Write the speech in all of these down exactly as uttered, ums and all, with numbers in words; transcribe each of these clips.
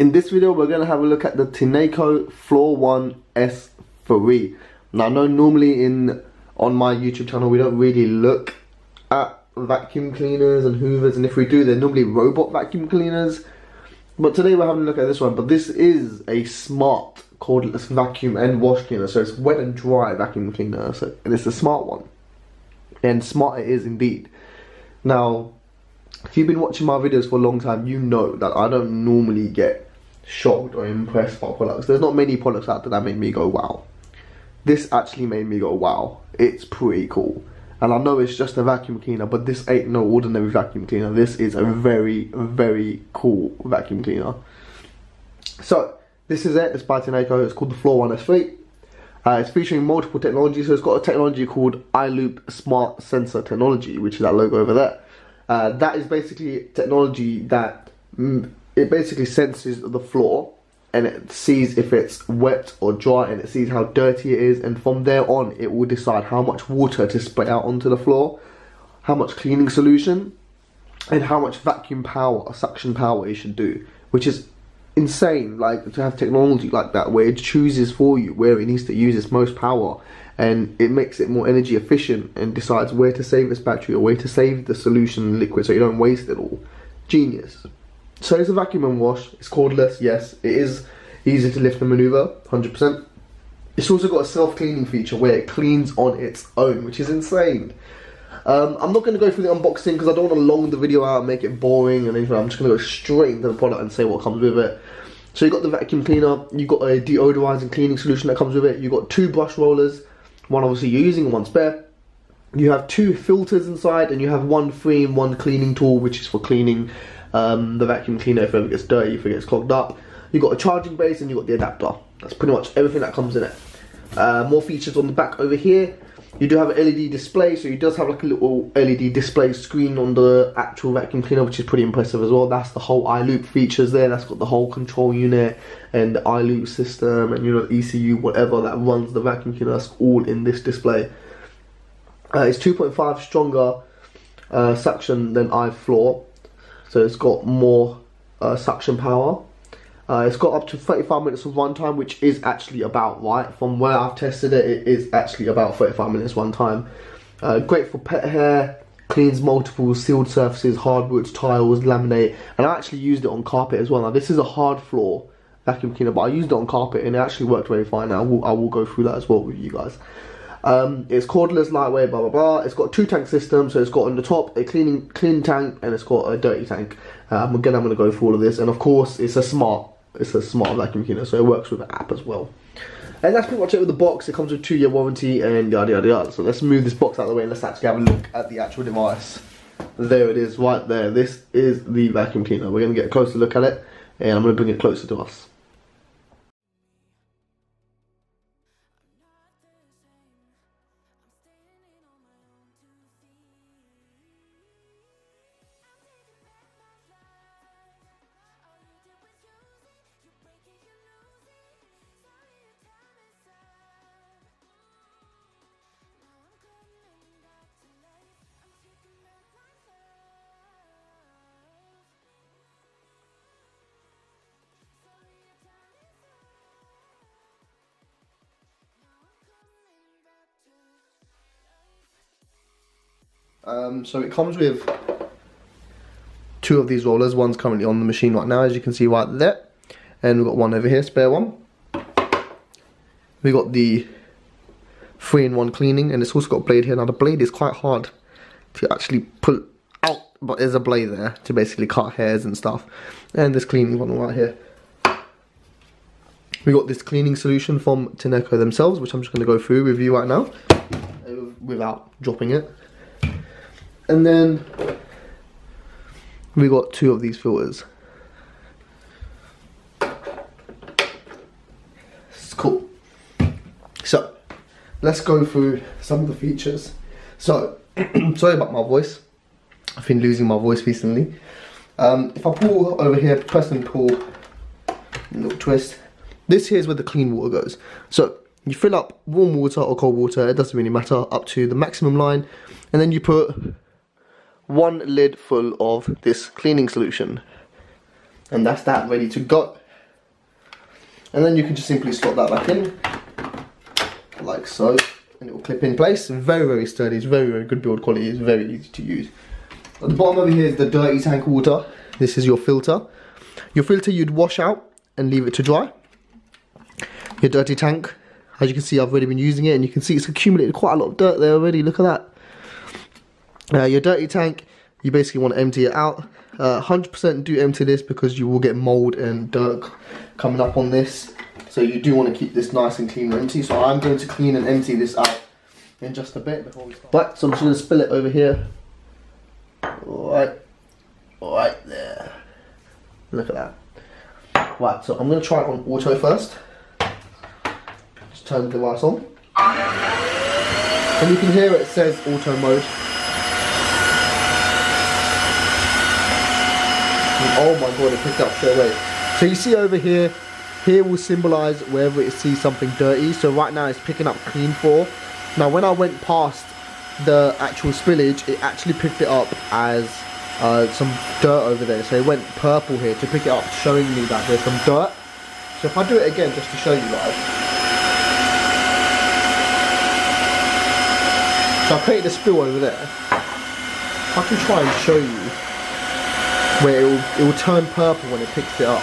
In this video, we're going to have a look at the Tineco Floor One S three. Now, I know normally in on my YouTube channel, we don't really look at vacuum cleaners and hoovers, and if we do, they're normally robot vacuum cleaners. But today, we're having a look at this one. But this is a smart cordless vacuum and wash cleaner, so it's wet and dry vacuum cleaner, so, and it's a smart one. And smart it is indeed. Now, if you've been watching my videos for a long time, you know that I don't normally get shocked or impressed by products. There's not many products out there that made me go wow. This actually made me go wow, it's pretty cool. And I know it's just a vacuum cleaner, but this ain't no ordinary vacuum cleaner. This is a very, very cool vacuum cleaner. So this is it, it's by Tineco, it's called the Floor One S three. Uh, it's featuring multiple technologies, so it's got a technology called iLoop Smart Sensor Technology, which is that logo over there. Uh, that is basically technology that mm, it basically senses the floor and it sees if it's wet or dry and it sees how dirty it is, and from there on it will decide how much water to spray out onto the floor, how much cleaning solution, and how much vacuum power or suction power it should do, which is insane, like to have technology like that where it chooses for you where it needs to use its most power. And it makes it more energy efficient and decides where to save its battery or where to save the solution liquid so you don't waste it all. Genius. So it's a vacuum and wash. It's cordless, yes. It is easy to lift and maneuver, one hundred percent. It's also got a self-cleaning feature where it cleans on its own, which is insane. Um, I'm not going to go through the unboxing because I don't want to long the video out and make it boring and anything. I'm just going to go straight into the product and say what comes with it. So you've got the vacuum cleaner. You've got a deodorizing cleaning solution that comes with it. You've got two brush rollers. One obviously you're using and one spare. You have two filters inside and you have one free and one cleaning tool, which is for cleaning um, the vacuum cleaner if it ever gets dirty, if it gets clogged up. You've got a charging base and you've got the adapter. That's pretty much everything that comes in it. Uh, more features on the back over here. You do have an L E D display, so it does have like a little L E D display screen on the actual vacuum cleaner, which is pretty impressive as well. That's the whole iLoop features there. That's got the whole control unit and the iLoop system and, you know, the E C U, whatever that runs the vacuum cleaner. That's all in this display. Uh, it's two point five stronger uh, suction than iFloor, so it's got more uh, suction power. Uh, it's got up to thirty-five minutes of runtime, which is actually about right. From where I've tested it, it is actually about thirty-five minutes runtime. Uh, great for pet hair, cleans multiple sealed surfaces, hardwoods, tiles, laminate. And I actually used it on carpet as well. Now, this is a hard floor vacuum cleaner, but I used it on carpet and it actually worked very fine. I will, I will go through that as well with you guys. Um, it's cordless, lightweight, blah blah blah. It's got a two tank system, so it's got on the top a cleaning clean tank and it's got a dirty tank. Um, again, I'm going to go through all of this, and of course, it's a smart. It's a smart vacuum cleaner, so it works with an app as well. And that's pretty much it with the box. It comes with two year warranty and yada yada yada. So let's move this box out of the way and let's actually have a look at the actual device. There it is, right there. This is the vacuum cleaner. We're going to get a closer look at it, and I'm going to bring it closer to us. Um, so it comes with two of these rollers. One's currently on the machine right now, as you can see right there, and we've got one over here, spare one. We've got the three in one cleaning, and it's also got a blade here. Now the blade is quite hard to actually pull out, but there's a blade there to basically cut hairs and stuff. And this cleaning one right here. We've got this cleaning solution from Tineco themselves, which I'm just going to go through with you right now, without dropping it. And then we got two of these filters. It's cool. So let's go through some of the features. So sorry about my voice. I've been losing my voice recently. Um, if I pull over here, press and pull, little twist. This here is where the clean water goes. So you fill up warm water or cold water, it doesn't really matter, up to the maximum line, and then you put one lid full of this cleaning solution, and that's that, ready to go. and then you can just simply slot that back in, like so, and it will clip in place. Very, very sturdy, it's very, very good build quality, it's very easy to use. At the bottom over here is the dirty tank water. This is your filter. Your filter you'd wash out and leave it to dry. Your dirty tank, as you can see, I've already been using it, and you can see it's accumulated quite a lot of dirt there already, look at that. Uh, your dirty tank, you basically want to empty it out. Uh, one hundred percent do empty this because you will get mould and dirt coming up on this. So you do want to keep this nice and clean and empty. So I'm going to clean and empty this out in just a bit before we start. Right, so I'm just going to spill it over here. Alright, alright there. Look at that. Right, so I'm going to try it on auto first. Just turn the device on. And you can hear it says auto mode. Oh my god, it picked up straight away. So you see over here, here will symbolise wherever it sees something dirty. So right now it's picking up clean four. Now when I went past the actual spillage, it actually picked it up as uh, some dirt over there. So it went purple here to pick it up, showing me that there's some dirt. So if I do it again, just to show you guys. So I created a spill over there. If I can try and show you where it will, it will turn purple when it picks it up.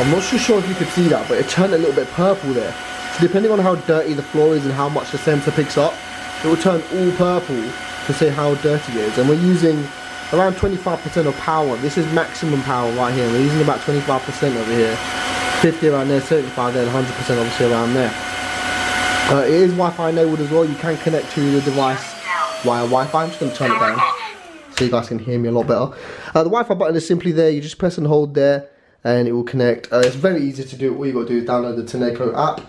I'm not so sure if you could see that, but it turned a little bit purple there. So depending on how dirty the floor is and how much the sensor picks up, it will turn all purple to say how dirty it is. And we're using around twenty-five percent of power. This is maximum power right here. We're using about twenty-five percent over here, fifty around there, seventy-five there, and one hundred percent obviously around there. Uh, it is Wi-Fi enabled as well. You can connect to the device via Wi-Fi. I'm just going to turn it down so you guys can hear me a lot better. Uh, the Wi-Fi button is simply there. You just press and hold there and it will connect. Uh, it's very easy to do. All you got to do is download the Tineco app.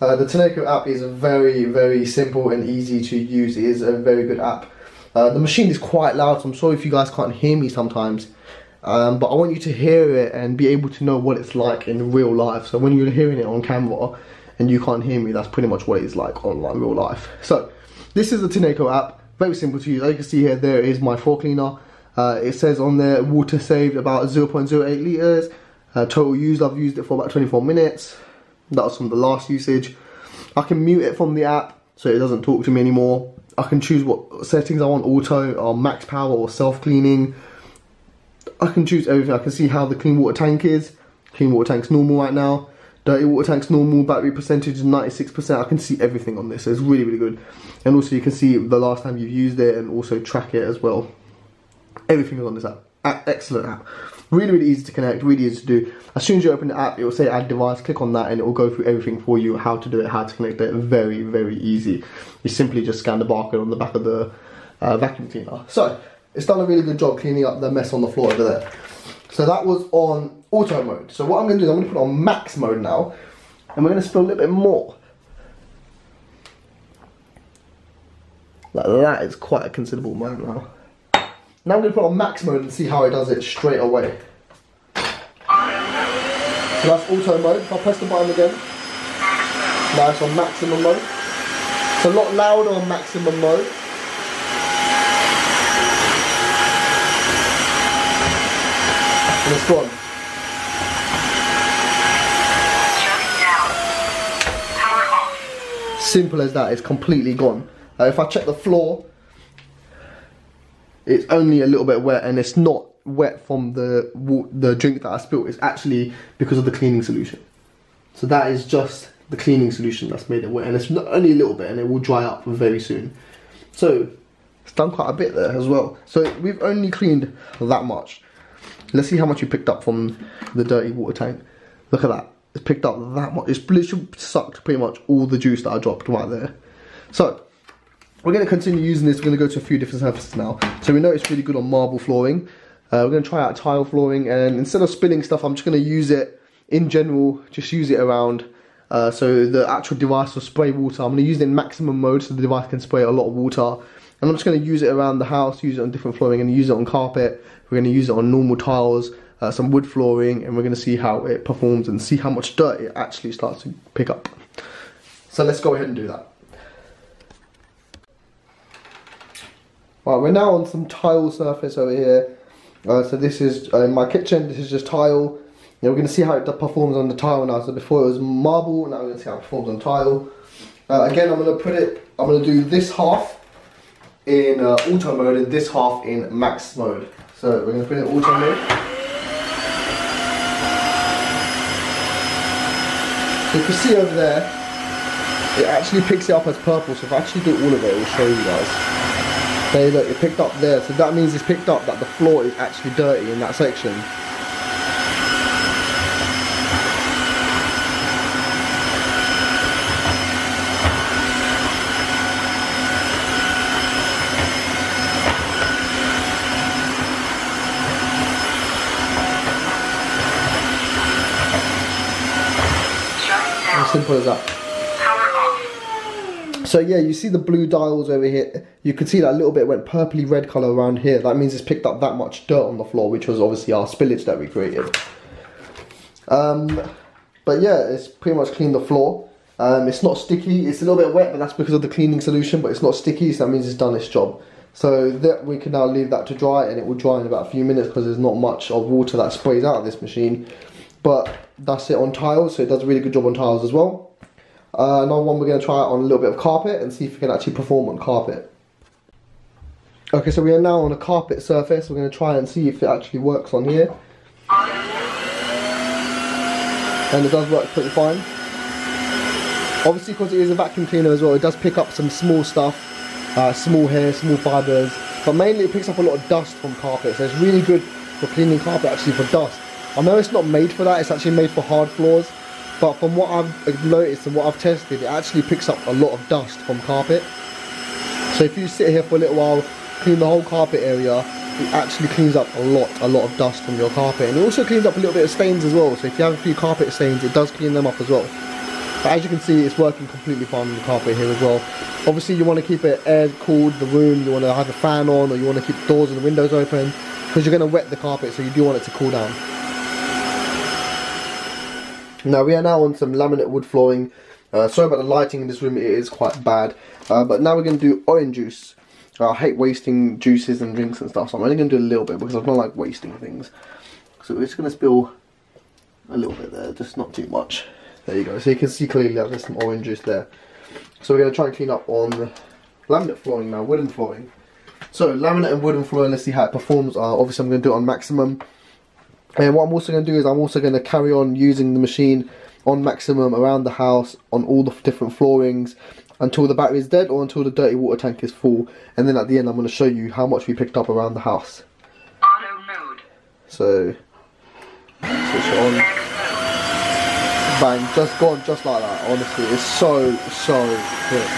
Uh, the Tineco app is very, very simple and easy to use. It is a very good app. Uh, the machine is quite loud, so I'm sorry if you guys can't hear me sometimes. Um, but I want you to hear it and be able to know what it's like in real life. So when you're hearing it on camera, and you can't hear me, that's pretty much what it is like online, real life. So, this is the Tineco app, very simple to use. As you can see here, there is my floor cleaner. Uh, it says on there, water saved about zero point zero eight litres. Uh, total used, I've used it for about twenty-four minutes. That was from the last usage. I can mute it from the app, so it doesn't talk to me anymore. I can choose what settings I want, auto, or max power, or self-cleaning. I can choose everything. I can see how the clean water tank is. Clean water tank's normal right now. Dirty water tank's normal, battery percentage is ninety-six percent. I can see everything on this, so it's really, really good. And also you can see the last time you've used it and also track it as well. Everything is on this app. Excellent app. Really, really easy to connect, really easy to do. As soon as you open the app, it will say add device, click on that and it will go through everything for you, how to do it, how to connect it. Very, very easy. You simply just scan the barcode on the back of the uh, vacuum cleaner. So, it's done a really good job cleaning up the mess on the floor over there. So that was on auto mode. So what I'm going to do is I'm going to put it on max mode now. And we're going to spill a little bit more. Like that is quite a considerable amount now. Now I'm going to put it on max mode and see how it does it straight away. So that's auto mode. If I press the button again. Now it's on maximum mode. It's a lot louder on maximum mode. And it's gone. Simple as that, it's completely gone. Uh, if I check the floor, it's only a little bit wet and it's not wet from the, the drink that I spilled. It's actually because of the cleaning solution. So that is just the cleaning solution that's made it wet, and it's not only a little bit and it will dry up very soon. So it's done quite a bit there as well. So we've only cleaned that much. Let's see how much you picked up from the dirty water tank. Look at that. It's picked up that much. It's literally sucked pretty much all the juice that I dropped right there. So, we're going to continue using this. We're going to go to a few different surfaces now. So we know it's really good on marble flooring. Uh, we're going to try out tile flooring. And instead of spilling stuff, I'm just going to use it in general. Just use it around. Uh, so the actual device will spray water. I'm going to use it in maximum mode so the device can spray a lot of water. And I'm just going to use it around the house, use it on different flooring, and use it on carpet. We're going to use it on normal tiles, uh, some wood flooring, and we're going to see how it performs and see how much dirt it actually starts to pick up. So let's go ahead and do that. Right, we're now on some tile surface over here. Uh, so this is uh, in my kitchen. This is just tile. Yeah, we're going to see how it performs on the tile now. So before it was marble, now we're going to see how it performs on tile. Uh, again, I'm going to put it. I'm going to do this half in uh, auto mode and this half in max mode. So we're going to put it in auto mode. So you can see over there, it actually picks it up as purple. So if I actually do all of it, it will show you guys. There you look, it picked up there, so that means it's picked up that the floor is actually dirty in that section. As simple as that. So yeah, you see the blue dials over here, you can see that little bit went purpley red colour around here. That means it's picked up that much dirt on the floor, which was obviously our spillage that we created. Um, but yeah, it's pretty much cleaned the floor. Um, it's not sticky, it's a little bit wet, but that's because of the cleaning solution, but it's not sticky, so that means it's done its job. So that we can now leave that to dry, and it will dry in about a few minutes because there's not much of water that sprays out of this machine. But that's it on tiles, so it does a really good job on tiles as well. Uh, another one we're going to try out on a little bit of carpet and see if we can actually perform on carpet. Okay, so we are now on a carpet surface. We're going to try and see if it actually works on here. And it does work pretty fine. Obviously, because it is a vacuum cleaner as well, it does pick up some small stuff, uh, small hair, small fibres. But mainly it picks up a lot of dust from carpet, so it's really good for cleaning carpet actually for dust. I know it's not made for that, it's actually made for hard floors. But from what I've noticed and what I've tested, it actually picks up a lot of dust from carpet. So if you sit here for a little while, clean the whole carpet area, it actually cleans up a lot, a lot of dust from your carpet. And it also cleans up a little bit of stains as well. So if you have a few carpet stains, it does clean them up as well. But as you can see, it's working completely fine on the carpet here as well. Obviously, you want to keep it air cooled, the room, you want to have a fan on, or you want to keep the doors and the windows open, because you're going to wet the carpet, so you do want it to cool down. Now we are now on some laminate wood flooring. Uh, sorry about the lighting in this room, it is quite bad. Uh, but now we're going to do orange juice. Uh, I hate wasting juices and drinks and stuff, so I'm only going to do a little bit because I don't like wasting things. So we're just going to spill a little bit there, just not too much. There you go, so you can see clearly that there's some orange juice there. So we're going to try and clean up on laminate flooring now, wooden flooring. So laminate and wooden flooring, let's see how it performs. Uh, obviously I'm going to do it on maximum. And what I'm also going to do is I'm also going to carry on using the machine on maximum around the house on all the different floorings until the battery is dead or until the dirty water tank is full. And then at the end I'm going to show you how much we picked up around the house. Auto mode. So, switch it on. Bang, just gone just like that, honestly. It's so, so quick.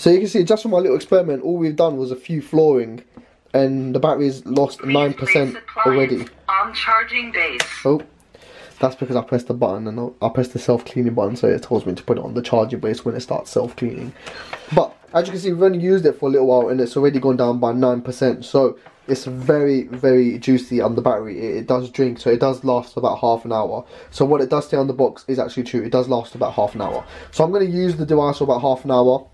So you can see, just from my little experiment, all we've done was a few flooring, and the battery's lost nine percent already. On charging base. Oh, that's because I pressed the button, and I pressed the self-cleaning button, so it tells me to put it on the charging base when it starts self-cleaning. But, as you can see, we've only used it for a little while, and it's already gone down by nine percent, so it's very, very juicy on the battery. It, it does drink, so it does last about half an hour. So what it does say on the box is actually true. It does last about half an hour. So I'm going to use the device for about half an hour.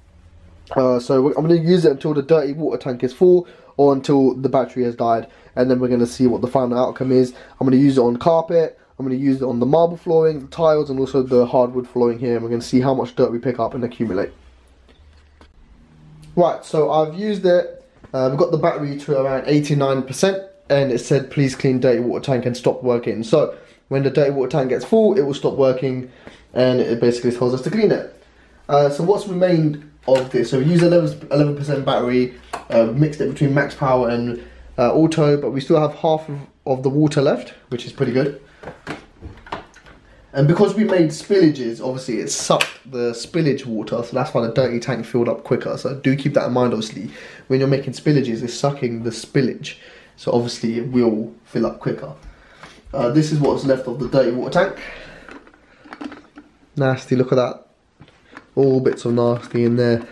Uh, so I'm going to use it until the dirty water tank is full or until the battery has died, and then we're going to see what the final outcome is. I'm going to use it on carpet, I'm going to use it on the marble flooring, the tiles, and also the hardwood flooring here, and we're going to see how much dirt we pick up and accumulate. Right, so I've used it, uh, we've got the battery to around eighty-nine percent, and it said please clean dirty water tank and stop working. So when the dirty water tank gets full, it will stop working, and it basically tells us to clean it. Uh, so what's remained of this, so we use eleven percent battery, uh, mixed it between max power and uh, auto, but we still have half of, of the water left, which is pretty good. And because we made spillages, obviously it sucked the spillage water, so that's why the dirty tank filled up quicker. So do keep that in mind, obviously, when you're making spillages, it's sucking the spillage, so obviously it will fill up quicker. Uh, this is what's left of the dirty water tank. Nasty, look at that. All bits of nasty in there.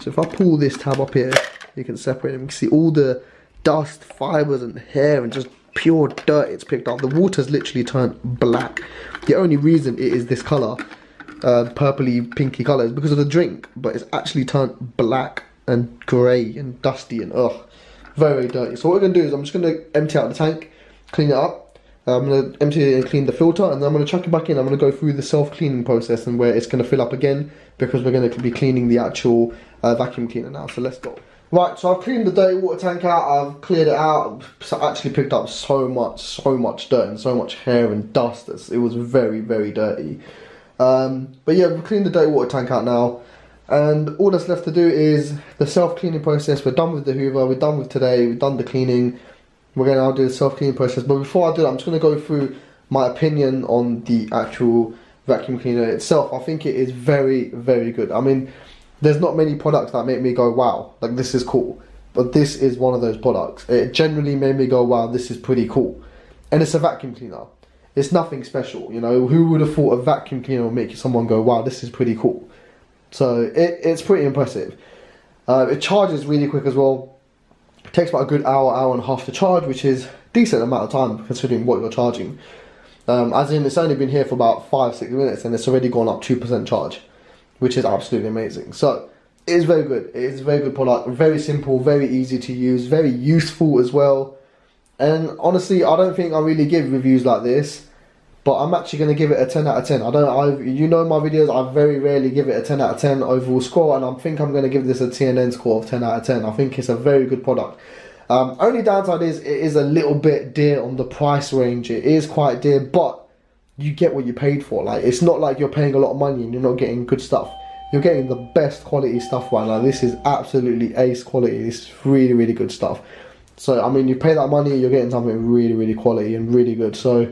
So if I pull this tab up here, you can separate them. You can see all the dust, fibres and hair and just pure dirt it's picked up. The water's literally turned black. The only reason it is this colour, uh, purpley, pinky colour, is because of the drink, but it's actually turned black and grey and dusty and ugh, very, very dirty. So what we're going to do is I'm just going to empty out the tank, clean it up. I'm going to empty it and clean the filter, and then I'm going to chuck it back in. I'm going to go through the self-cleaning process and where it's going to fill up again, because we're going to be cleaning the actual uh, vacuum cleaner now. So let's go. Right, so I've cleaned the dirty water tank out, I've cleared it out. I actually picked up so much, so much dirt and so much hair and dust. It was very, very dirty. Um, but yeah, we've cleaned the dirty water tank out now. And all that's left to do is the self-cleaning process. We're done with the Hoover, we're done with today, we've done the cleaning. We're going to now do the self-cleaning process, but before I do that, I'm just going to go through my opinion on the actual vacuum cleaner itself. I think it is very, very good. I mean, there's not many products that make me go, wow, like this is cool. But this is one of those products. It generally made me go, wow, this is pretty cool. And it's a vacuum cleaner. It's nothing special, you know. Who would have thought a vacuum cleaner would make someone go, wow, this is pretty cool. So it, it's pretty impressive. Uh, it charges really quick as well. Takes about a good hour, hour and a half to charge, which is a decent amount of time considering what you're charging. Um, as in, it's only been here for about five, six minutes and it's already gone up two percent charge, which is absolutely amazing. So, it is very good. It is a very good product, very simple, very easy to use, very useful as well. And honestly, I don't think I really give reviews like this, but I'm actually going to give it a ten out of ten. I don't, I, you know my videos, I very rarely give it a ten out of ten overall score, and I think I'm going to give this a T N N score of ten out of ten. I think it's a very good product. Um, only downside is it is a little bit dear on the price range. It is quite dear, but you get what you paid for. Like, it's not like you're paying a lot of money and you're not getting good stuff. You're getting the best quality stuff right now. This is absolutely ace quality. This is really, really good stuff. So, I mean, you pay that money, you're getting something really, really quality and really good. So,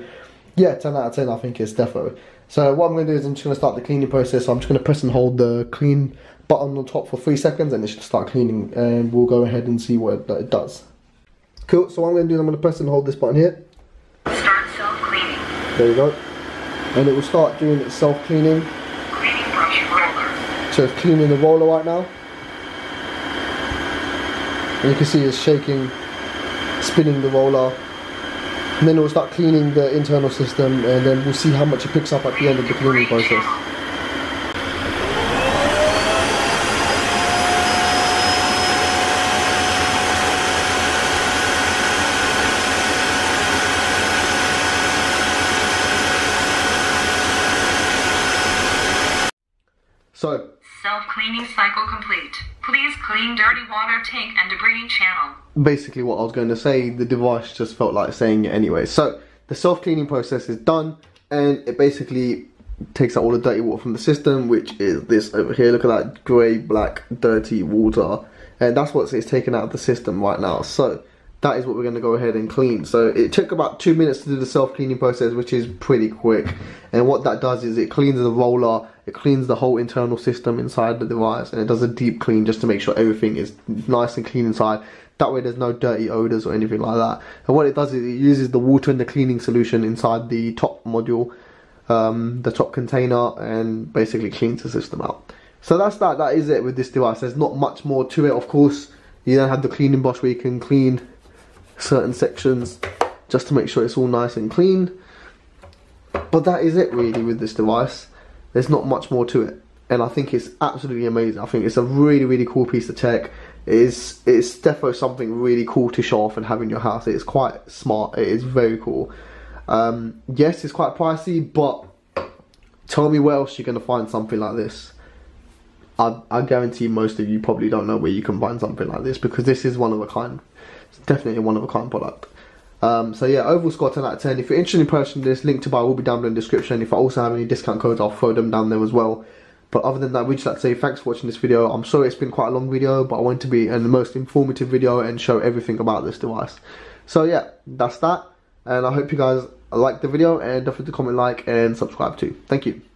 yeah, ten out of ten I think is defo. So what I'm going to do is I'm just going to start the cleaning process. So I'm just going to press and hold the clean button on top for three seconds and it should start cleaning, and we'll go ahead and see what it does. Cool, so what I'm going to do is I'm going to press and hold this button here. Start self-cleaning. There you go. And it will start doing its self-cleaning. Cleaning brush roller. So it's cleaning the roller right now. And you can see it's shaking, spinning the roller. And then we'll start cleaning the internal system, and then we'll see how much it picks up at the end of the cleaning process. So, self-cleaning cycle complete. Please clean dirty water tank and debris channel. Basically what I was going to say, the device just felt like saying it anyway. So the self-cleaning process is done, and it basically takes out all the dirty water from the system, which is this over here. Look at that grey, black, dirty water, and that's what it's taken out of the system right now. So that is what we're going to go ahead and clean. So it took about two minutes to do the self-cleaning process, which is pretty quick. And what that does is it cleans the roller, it cleans the whole internal system inside the device, and it does a deep clean just to make sure everything is nice and clean inside. That way there's no dirty odors or anything like that. And what it does is it uses the water and the cleaning solution inside the top module, um, the top container, and basically cleans the system out. So that's that. That is it with this device. There's not much more to it, of course. You don't have the cleaning brush where you can clean certain sections just to make sure it's all nice and clean, but that is it really with this device. There's not much more to it, and I think it's absolutely amazing. I think it's a really, really cool piece of tech. It is, it's defo something really cool to show off and have in your house. It's quite smart, it is very cool. Um, yes, it's quite pricey, but tell me where else you're going to find something like this. I, I guarantee most of you probably don't know where you can find something like this, because this is one of a kind. It's definitely a one-of-a-kind product. Um, so yeah, overall score ten out of ten. If you're interested in purchasing this, link to buy will be down below in the description. If I also have any discount codes, I'll throw them down there as well. But other than that, we just like to say thanks for watching this video. I'm sorry it's been quite a long video, but I want it to be the most informative video and show everything about this device. So yeah, that's that. And I hope you guys liked the video, and definitely comment, like, and subscribe too. Thank you.